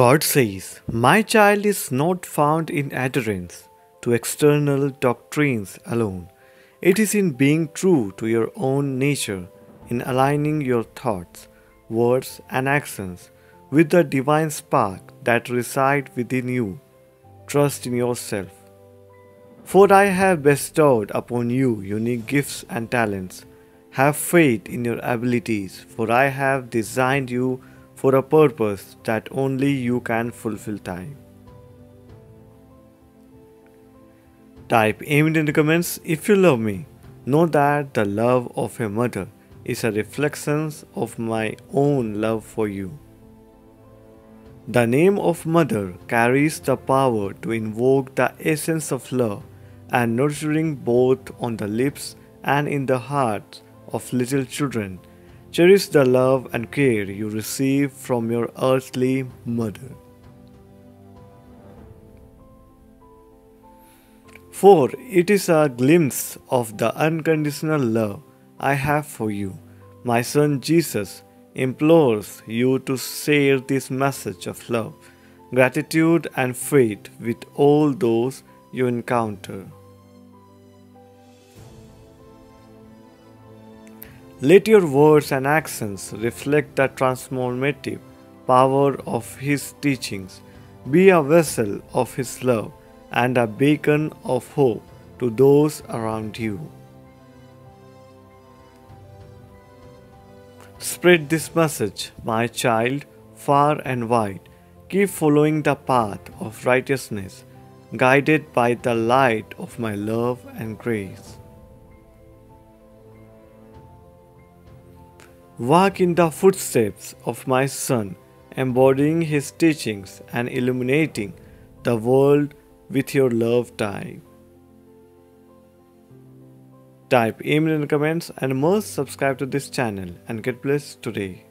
God says, "My child is not found in adherence to external doctrines alone. It is in being true to your own nature, in aligning your thoughts, words and actions with the divine spark that resides within you. Trust in yourself. For I have bestowed upon you unique gifts and talents. Have faith in your abilities, for I have designed you for a purpose that only you can fulfill." Type Amen in the comments if you love me. Know that the love of a mother is a reflection of my own love for you. The name of mother carries the power to invoke the essence of love and nurturing both on the lips and in the hearts of little children. Cherish the love and care you receive from your earthly mother. 4. It is a glimpse of the unconditional love I have for you. My son Jesus implores you to share this message of love, gratitude and faith with all those you encounter. Let your words and actions reflect the transformative power of His teachings. Be a vessel of His love and a beacon of hope to those around you. Spread this message, my child, far and wide. Keep following the path of righteousness, guided by the light of my love and grace. Walk in the footsteps of my Son, embodying His teachings and illuminating the world with your love type. Type Amen in the comments and must subscribe to this channel and get blessed today.